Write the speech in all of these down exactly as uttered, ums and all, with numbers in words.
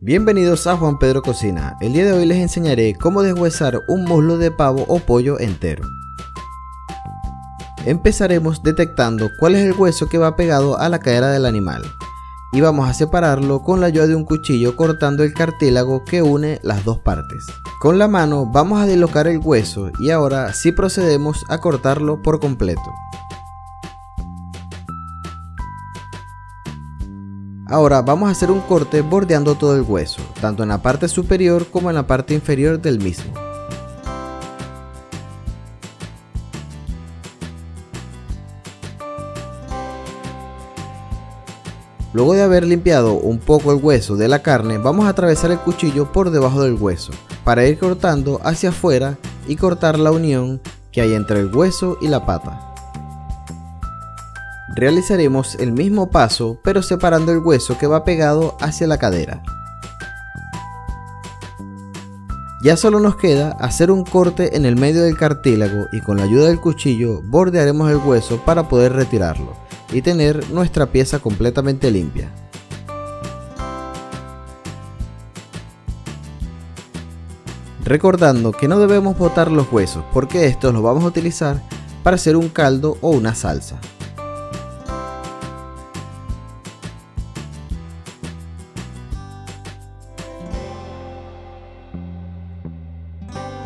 Bienvenidos a Juan Pedro Cocina. El día de hoy les enseñaré cómo deshuesar un muslo de pavo o pollo entero. Empezaremos detectando cuál es el hueso que va pegado a la cadera del animal y vamos a separarlo con la ayuda de un cuchillo, cortando el cartílago que une las dos partes. Con la mano vamos a dislocar el hueso y ahora sí procedemos a cortarlo por completo. Ahora vamos a hacer un corte bordeando todo el hueso, tanto en la parte superior como en la parte inferior del mismo. Luego de haber limpiado un poco el hueso de la carne, vamos a atravesar el cuchillo por debajo del hueso, para ir cortando hacia afuera y cortar la unión que hay entre el hueso y la pata. Realizaremos el mismo paso, pero separando el hueso que va pegado hacia la cadera. Ya solo nos queda hacer un corte en el medio del cartílago y con la ayuda del cuchillo bordearemos el hueso para poder retirarlo y tener nuestra pieza completamente limpia. Recordando que no debemos botar los huesos, porque estos los vamos a utilizar para hacer un caldo o una salsa.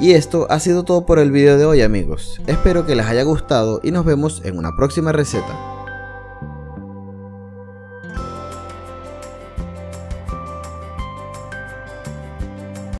Y esto ha sido todo por el video de hoy, amigos. Espero que les haya gustado y nos vemos en una próxima receta.